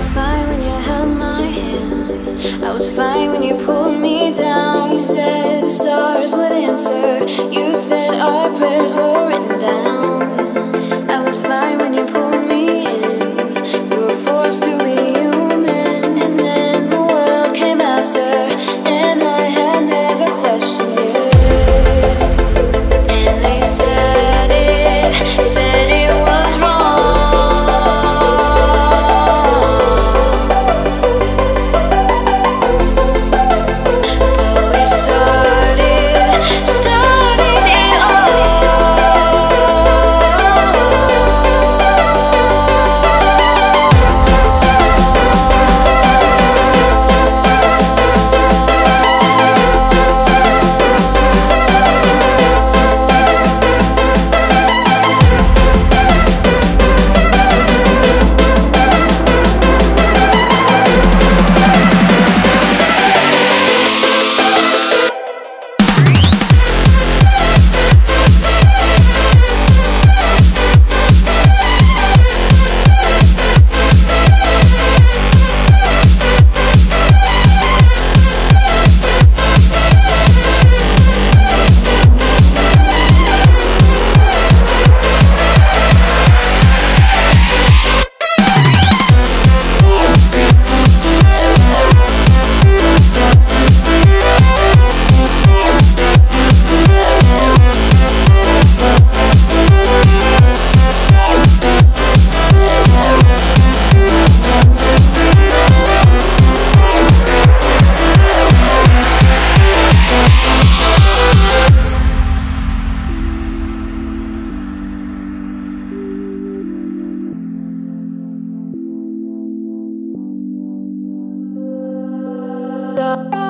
was fine when you held my hand. I was fine when you pulled me down. You said the stars would answer. You said our prayers were written down. I was fine when you pulled me in. We were forced to be human. And then the world came after, and I had never questioned it. And they said it was wrong.